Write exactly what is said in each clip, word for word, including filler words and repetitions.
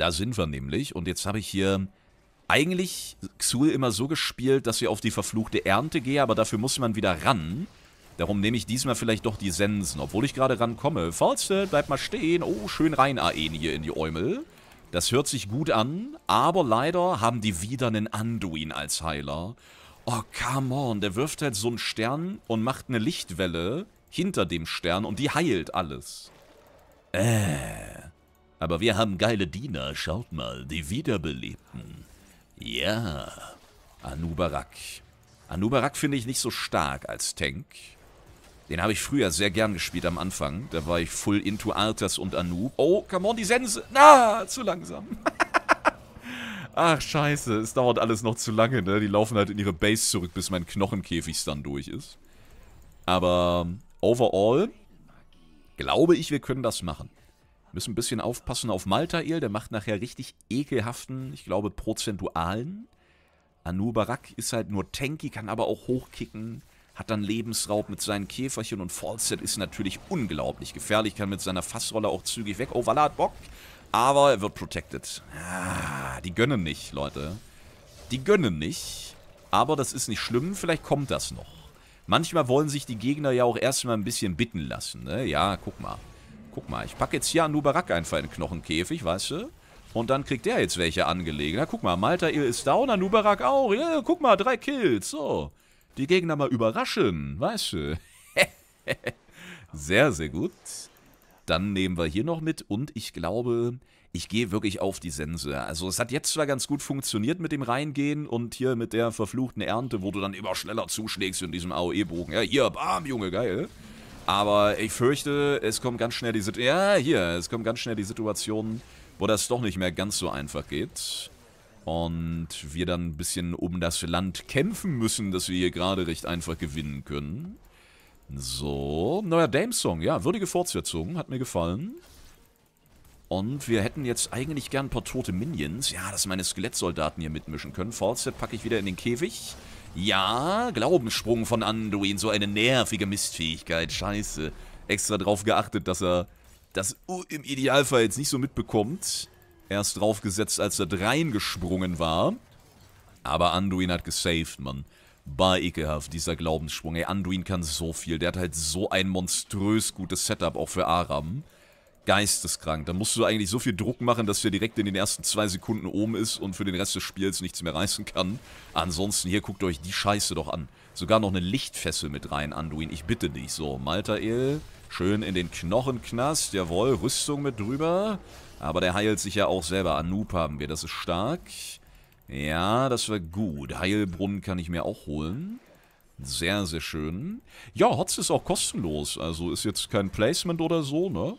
Da sind wir nämlich. Und jetzt habe ich hier eigentlich Xul immer so gespielt, dass ich auf die verfluchte Ernte gehe, aber dafür muss man wieder ran. Darum nehme ich diesmal vielleicht doch die Sensen, obwohl ich gerade rankomme. Falstad, bleib mal stehen. Oh, schön rein Aen hier in die Eumel. Das hört sich gut an, aber leider haben die wieder einen Anduin als Heiler. Oh, come on, der wirft halt so einen Stern und macht eine Lichtwelle hinter dem Stern und die heilt alles. Äh, aber wir haben geile Diener, schaut mal, die Wiederbelebten. Ja, Anub'arak. Anub'arak finde ich nicht so stark als Tank. Den habe ich früher sehr gern gespielt am Anfang. Da war ich full into Arthas und Anub. Oh, come on, die Sense. Na, ah, zu langsam. Ach, scheiße. Es dauert alles noch zu lange, ne? Die laufen halt in ihre Base zurück, bis mein Knochenkäfig dann durch ist. Aber overall glaube ich, wir können das machen. Müssen ein bisschen aufpassen auf Malthael. Der macht nachher richtig ekelhaften, ich glaube, prozentualen. Anub'arak ist halt nur tanky, kann aber auch hochkicken. Hat dann Lebensraub mit seinen Käferchen und Falstad ist natürlich unglaublich gefährlich. Kann mit seiner Fassrolle auch zügig weg. Oh, Walla hat Bock, aber er wird protected. Ah, die gönnen nicht, Leute. Die gönnen nicht, aber das ist nicht schlimm. Vielleicht kommt das noch. Manchmal wollen sich die Gegner ja auch erstmal ein bisschen bitten lassen, ne? Ja, guck mal. Guck mal, ich packe jetzt hier Anub'arak einfach in den Knochenkäfig, weißt du? Und dann kriegt der jetzt welche angelegen. Na, guck mal, Malthael ist down, Anub'arak auch. Ja, guck mal, drei Kills, so. Die Gegner mal überraschen, weißt du. Sehr, sehr gut. Dann nehmen wir hier noch mit und ich glaube, ich gehe wirklich auf die Sense. Also es hat jetzt zwar ganz gut funktioniert mit dem Reingehen und hier mit der verfluchten Ernte, wo du dann immer schneller zuschlägst in diesem A O E-Bogen. Ja, hier, bam, Junge, geil. Aber ich fürchte, es kommt ganz schnell die Situation. Ja, hier, es kommt ganz schnell die Situation, wo das doch nicht mehr ganz so einfach geht. Und wir dann ein bisschen um das Land kämpfen müssen, dass wir hier gerade recht einfach gewinnen können. So, neuer Dame-Song, ja, würdige Fortsetzung, hat mir gefallen. Und wir hätten jetzt eigentlich gern ein paar tote Minions. Ja, dass meine Skelettsoldaten hier mitmischen können. Falstad packe ich wieder in den Käfig. Ja, Glaubenssprung von Anduin, so eine nervige Mistfähigkeit, scheiße. Extra drauf geachtet, dass er das im Idealfall jetzt nicht so mitbekommt. Erst draufgesetzt, als er reingesprungen war. Aber Anduin hat gesaved, Mann. Bar ekelhaft, dieser Glaubenssprung. Ey, Anduin kann so viel. Der hat halt so ein monströs gutes Setup, auch für Aram. Geisteskrank. Da musst du eigentlich so viel Druck machen, dass der direkt in den ersten zwei Sekunden oben ist und für den Rest des Spiels nichts mehr reißen kann. Ansonsten, hier, guckt euch die Scheiße doch an. Sogar noch eine Lichtfessel mit rein, Anduin. Ich bitte dich. So, Malthael. Schön in den Knochenknast. Jawohl, Rüstung mit drüber. Aber der heilt sich ja auch selber. Anub haben wir, das ist stark. Ja, das war gut. Heilbrunnen kann ich mir auch holen. Sehr, sehr schön. Ja, HotS ist auch kostenlos. Also ist jetzt kein Placement oder so, ne?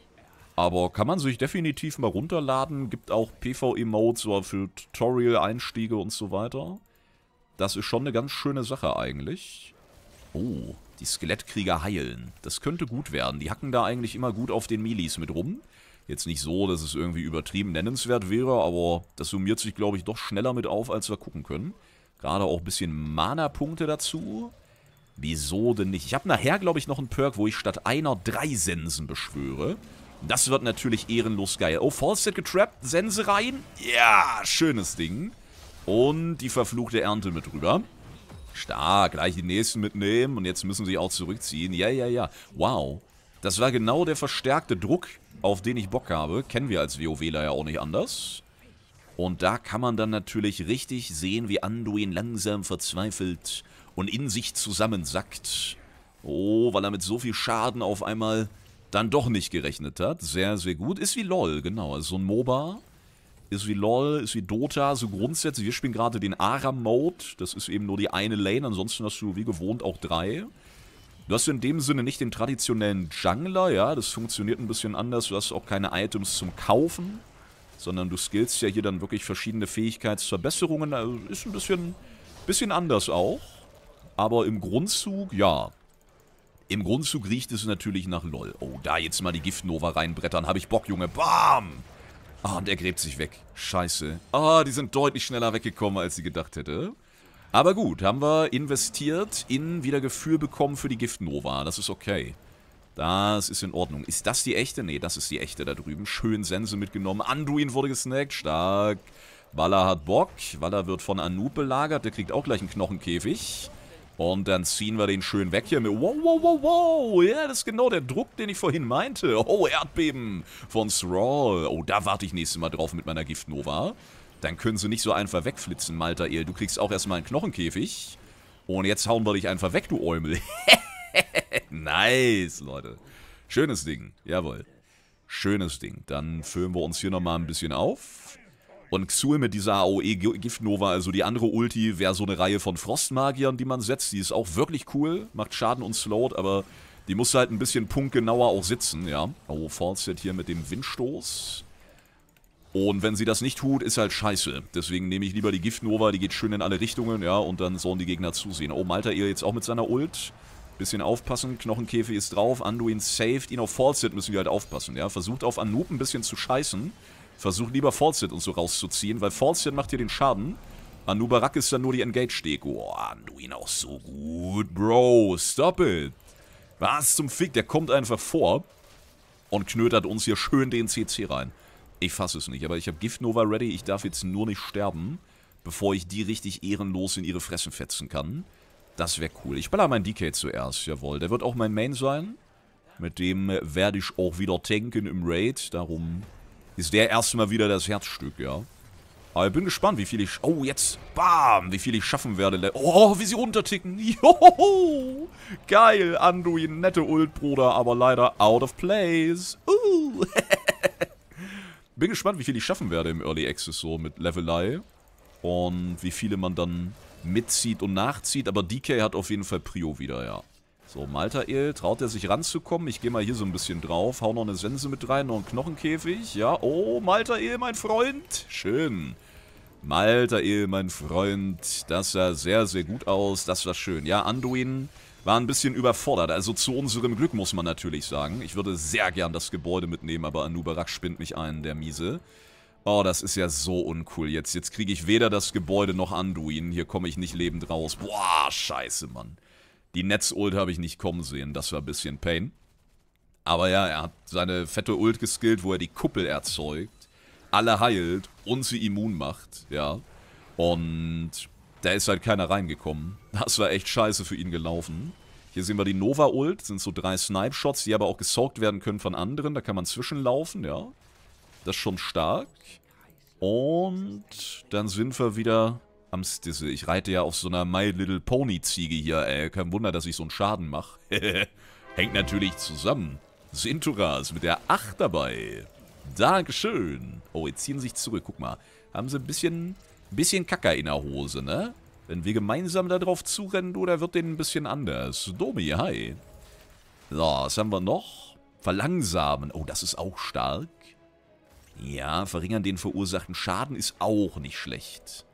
Aber kann man sich definitiv mal runterladen. Gibt auch PvE-Modes für Tutorial-Einstiege und so weiter. Das ist schon eine ganz schöne Sache eigentlich. Oh, die Skelettkrieger heilen. Das könnte gut werden. Die hacken da eigentlich immer gut auf den Milis mit rum. Jetzt nicht so, dass es irgendwie übertrieben nennenswert wäre, aber das summiert sich, glaube ich, doch schneller mit auf, als wir gucken können. Gerade auch ein bisschen Mana-Punkte dazu. Wieso denn nicht? Ich habe nachher, glaube ich, noch einen Perk, wo ich statt einer drei Sensen beschwöre. Das wird natürlich ehrenlos geil. Oh, Falstad getrappt, Sense rein. Ja, schönes Ding. Und die verfluchte Ernte mit rüber. Stark, gleich die nächsten mitnehmen und jetzt müssen sie auch zurückziehen. Ja, ja, ja. Wow. Das war genau der verstärkte Druck, auf den ich Bock habe. Kennen wir als WoWler ja auch nicht anders. Und da kann man dann natürlich richtig sehen, wie Anduin langsam verzweifelt und in sich zusammensackt. Oh, weil er mit so viel Schaden auf einmal dann doch nicht gerechnet hat. Sehr, sehr gut. Ist wie LoL, genau. Ist so ein MOBA. Ist wie LoL, ist wie Dota. So grundsätzlich, wir spielen gerade den Aram-Mode. Das ist eben nur die eine Lane. Ansonsten hast du wie gewohnt auch drei. Du hast in dem Sinne nicht den traditionellen Jungler, ja, das funktioniert ein bisschen anders, du hast auch keine Items zum Kaufen, sondern du skillst ja hier dann wirklich verschiedene Fähigkeitsverbesserungen, also ist ein bisschen, bisschen anders auch, aber im Grundzug, ja, im Grundzug riecht es natürlich nach LoL. Oh, da jetzt mal die Giftnova reinbrettern, hab ich Bock, Junge, bam! Ah, und er gräbt sich weg, scheiße. Ah, die sind deutlich schneller weggekommen, als sie gedacht hätte. Aber gut, haben wir investiert in wieder Gefühl bekommen für die Giftnova. Das ist okay. Das ist in Ordnung. Ist das die echte? Nee, das ist die echte da drüben. Schön Sense mitgenommen. Anduin wurde gesnackt. Stark. Walla hat Bock. Walla wird von Anub belagert. Der kriegt auch gleich einen Knochenkäfig. Und dann ziehen wir den schön weg hier mit... Wow, wow, wow, wow. Ja, das ist genau der Druck, den ich vorhin meinte. Oh, Erdbeben von Thrall. Oh, da warte ich nächstes Mal drauf mit meiner Giftnova. Dann können sie nicht so einfach wegflitzen, Malthael. Du kriegst auch erstmal einen Knochenkäfig. Und jetzt hauen wir dich einfach weg, du Eumel. Nice, Leute. Schönes Ding. Jawohl. Schönes Ding. Dann füllen wir uns hier nochmal ein bisschen auf. Und Xul mit dieser A O E-Giftnova, also die andere Ulti, wäre so eine Reihe von Frostmagiern, die man setzt. Die ist auch wirklich cool, macht Schaden und slowt, aber die muss halt ein bisschen punktgenauer auch sitzen, ja. Oh, Falstad hier mit dem Windstoß. Und wenn sie das nicht tut, ist halt scheiße. Deswegen nehme ich lieber die Giftnova, die geht schön in alle Richtungen, ja, und dann sollen die Gegner zusehen. Oh, Malthael jetzt auch mit seiner Ult. Bisschen aufpassen, Knochenkäfig ist drauf, Anduin saved, ihn auf Falstad müssen wir halt aufpassen, ja. Versucht auf Anub ein bisschen zu scheißen. Versuch lieber Falstad und so rauszuziehen, weil Falstad macht hier den Schaden. Anub'arak ist dann nur die Engage-Deko. Oh, Anduin auch so gut, Bro. Stop it. Was zum Fick? Der kommt einfach vor und knötert uns hier schön den C C rein. Ich fasse es nicht, aber ich habe Giftnova ready. Ich darf jetzt nur nicht sterben, bevor ich die richtig ehrenlos in ihre Fressen fetzen kann. Das wäre cool. Ich baller meinen D K zuerst, jawohl. Der wird auch mein Main sein. Mit dem werde ich auch wieder tanken im Raid. Darum... ist der erstmal wieder das Herzstück, ja. Aber ich bin gespannt, wie viel ich... Oh, jetzt... Bam! Wie viel ich schaffen werde. Oh, wie sie runterticken. Johoho! Geil, Anduin. Nette Ult, Bruder. Aber leider out of place. Uh. Bin gespannt, wie viel ich schaffen werde im Early Access so mit Levelei. Und wie viele man dann mitzieht und nachzieht. Aber D K hat auf jeden Fall Prio wieder, ja. So, Malthael, traut er sich ranzukommen? Ich gehe mal hier so ein bisschen drauf, hau noch eine Sense mit rein, noch einen Knochenkäfig. Ja, oh, Malthael, mein Freund. Schön. Malthael, mein Freund. Das sah sehr, sehr gut aus. Das war schön. Ja, Anduin war ein bisschen überfordert. Also zu unserem Glück muss man natürlich sagen. Ich würde sehr gern das Gebäude mitnehmen, aber Anub'arak spinnt mich ein, der Miese. Oh, das ist ja so uncool jetzt. Jetzt kriege ich weder das Gebäude noch Anduin. Hier komme ich nicht lebend raus. Boah, scheiße, Mann. Die Netz-Ult habe ich nicht kommen sehen, das war ein bisschen Pain. Aber ja, er hat seine fette Ult geskillt, wo er die Kuppel erzeugt, alle heilt und sie immun macht, ja. Und da ist halt keiner reingekommen. Das war echt scheiße für ihn gelaufen. Hier sehen wir die Nova-Ult, sind so drei Snipe-Shots, die aber auch gesaugt werden können von anderen. Da kann man zwischenlaufen, ja. Das ist schon stark. Und dann sind wir wieder... am Stisse. Ich reite ja auf so einer My Little Pony Ziege hier, ey. Kein Wunder, dass ich so einen Schaden mache. Hängt natürlich zusammen. Sintura ist mit der acht dabei. Dankeschön. Oh, jetzt ziehen sie sich zurück. Guck mal. Haben sie ein bisschen, bisschen Kacker in der Hose, ne? Wenn wir gemeinsam da drauf zurennen, oder wird denen ein bisschen anders. Domi, hi. So, was haben wir noch? Verlangsamen. Oh, das ist auch stark. Ja, verringern den verursachten Schaden ist auch nicht schlecht.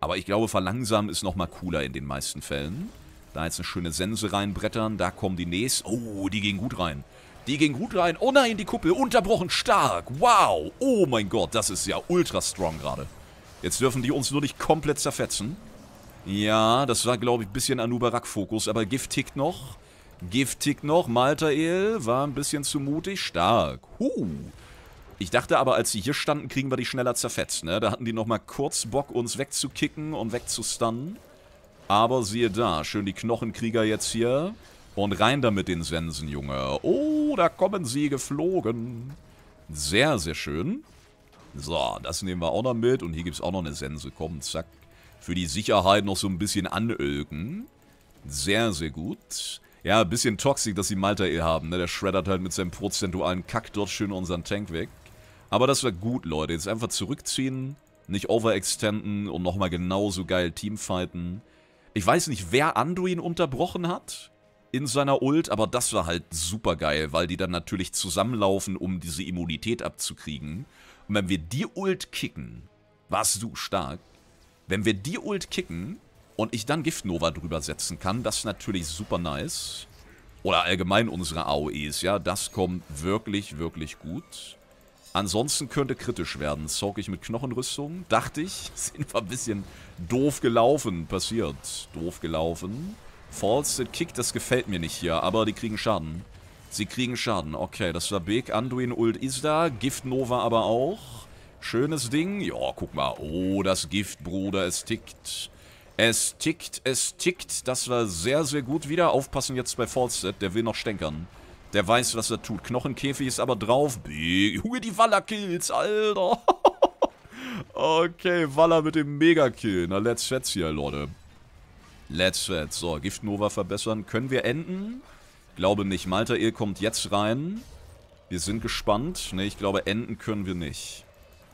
Aber ich glaube, verlangsamen ist nochmal cooler in den meisten Fällen. Da jetzt eine schöne Sense reinbrettern. Da kommen die nächsten. Oh, die gehen gut rein. Die gehen gut rein. Oh nein, die Kuppel. Unterbrochen. Stark. Wow. Oh mein Gott, das ist ja ultra strong gerade. Jetzt dürfen die uns nur nicht komplett zerfetzen. Ja, das war, glaube ich, ein bisschen Anub'arak-Fokus. Aber Gift tickt noch. Gift tickt noch. Malthael war ein bisschen zu mutig. Stark. Huh. Ich dachte aber, als sie hier standen, kriegen wir die schneller zerfetzt, ne? Da hatten die nochmal kurz Bock, uns wegzukicken und wegzustunnen. Aber siehe da, schön die Knochenkrieger jetzt hier. Und rein damit den Sensen, Junge. Oh, da kommen sie geflogen. Sehr, sehr schön. So, das nehmen wir auch noch mit. Und hier gibt es auch noch eine Sense. Komm, zack. Für die Sicherheit noch so ein bisschen anölken. Sehr, sehr gut. Ja, ein bisschen toxisch, dass sie Malthael haben, ne? Der shreddert halt mit seinem prozentualen Kack dort schön unseren Tank weg. Aber das war gut, Leute. Jetzt einfach zurückziehen, nicht overextenden und nochmal genauso geil teamfighten. Ich weiß nicht, wer Anduin unterbrochen hat in seiner Ult, aber das war halt super geil, weil die dann natürlich zusammenlaufen, um diese Immunität abzukriegen. Und wenn wir die Ult kicken, warst du stark, wenn wir die Ult kicken und ich dann Giftnova drüber setzen kann, das ist natürlich super nice. Oder allgemein unsere A O Es, ja, das kommt wirklich, wirklich gut. Ansonsten könnte kritisch werden. Zog ich mit Knochenrüstung? Dachte ich. Sind wir ein bisschen doof gelaufen. Passiert. Doof gelaufen. Falstad Kick, das gefällt mir nicht hier. Aber die kriegen Schaden. Sie kriegen Schaden. Okay, das war big. Anduin Ult ist da. Gift Nova aber auch. Schönes Ding. Ja, guck mal. Oh, das Gift, Bruder. Es tickt. Es tickt, es tickt. Das war sehr, sehr gut wieder. Aufpassen jetzt bei Falstad. Der will noch stänkern. Der weiß, was er tut. Knochenkäfig ist aber drauf. Big. Junge, die Walla-Kills, Alter. Okay, Walla mit dem Mega-Kill. Na, let's fetz hier, Leute. Let's fetz. So, Gift Nova verbessern. Können wir enden? Glaube nicht. Malthael kommt jetzt rein. Wir sind gespannt. Ne, ich glaube, enden können wir nicht.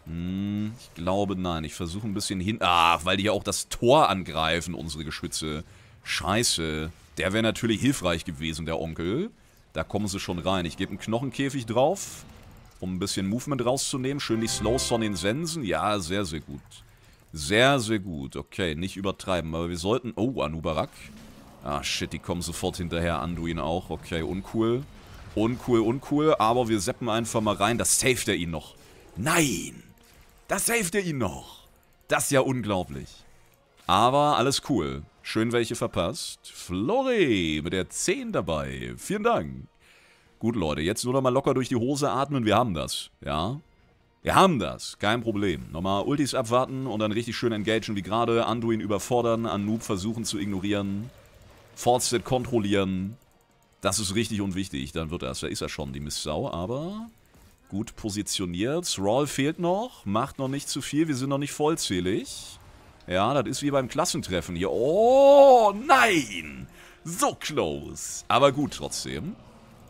Hm, ich glaube, nein. Ich versuche ein bisschen hin... Ah, weil die ja auch das Tor angreifen, unsere Geschütze. Scheiße. Der wäre natürlich hilfreich gewesen, der Onkel. Da kommen sie schon rein. Ich gebe einen Knochenkäfig drauf, um ein bisschen Movement rauszunehmen. Schön die Slows von den Sensen. Ja, sehr, sehr gut. Sehr, sehr gut. Okay, nicht übertreiben. Aber wir sollten... Oh, Anub'arak. Ah, shit, die kommen sofort hinterher. Anduin auch. Okay, uncool. Uncool, uncool. Aber wir zappen einfach mal rein. Das saved er ihn noch. Nein! Das saved er ihn noch. Das ist ja unglaublich. Aber alles cool. Schön welche verpasst. Flori mit der zehn dabei. Vielen Dank. Gut, Leute, jetzt nur noch mal locker durch die Hose atmen. Wir haben das, ja? Wir haben das. Kein Problem. Nochmal Ultis abwarten und dann richtig schön engagen wie gerade. Anduin überfordern, Anub versuchen zu ignorieren. Falstad kontrollieren. Das ist richtig und wichtig. Dann wird das. Da ist er schon, die Misssau, aber... Gut positioniert. Thrall fehlt noch. Macht noch nicht zu viel. Wir sind noch nicht vollzählig. Ja, das ist wie beim Klassentreffen hier. Oh, nein! So close. Aber gut trotzdem.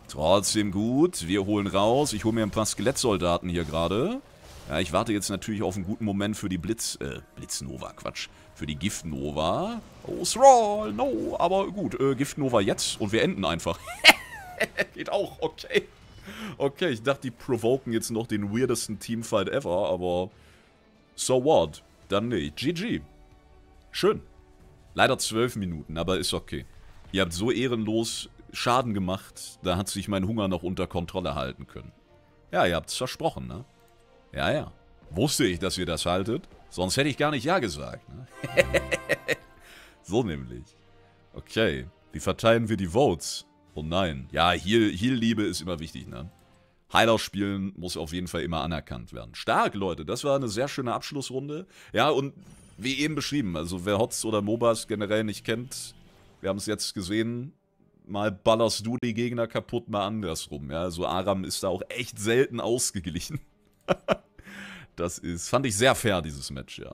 Trotzdem gut. Wir holen raus. Ich hole mir ein paar Skelettsoldaten hier gerade. Ja, ich warte jetzt natürlich auf einen guten Moment für die Blitz... Äh, Blitznova, Quatsch. Für die Giftnova. Oh, Thrall, no. Aber gut, äh, Giftnova jetzt. Und wir enden einfach. Geht auch, okay. Okay, ich dachte, die provoken jetzt noch den weirdesten Teamfight ever, aber... So what? Dann nicht. G G. Schön. Leider zwölf Minuten, aber ist okay. Ihr habt so ehrenlos Schaden gemacht, da hat sich mein Hunger noch unter Kontrolle halten können. Ja, ihr habt es versprochen, ne? Ja, ja. Wusste ich, dass ihr das haltet, sonst hätte ich gar nicht Ja gesagt, ne? So nämlich. Okay, wie verteilen wir die Votes? Oh nein. Ja, Heal-Liebe ist immer wichtig, ne? Heiler spielen muss auf jeden Fall immer anerkannt werden. Stark, Leute. Das war eine sehr schöne Abschlussrunde. Ja, und wie eben beschrieben, also wer HotS oder MOBAs generell nicht kennt, wir haben es jetzt gesehen, mal ballerst du die Gegner kaputt, mal andersrum. Ja, also Aram ist da auch echt selten ausgeglichen. Das ist, fand ich sehr fair, dieses Match, ja.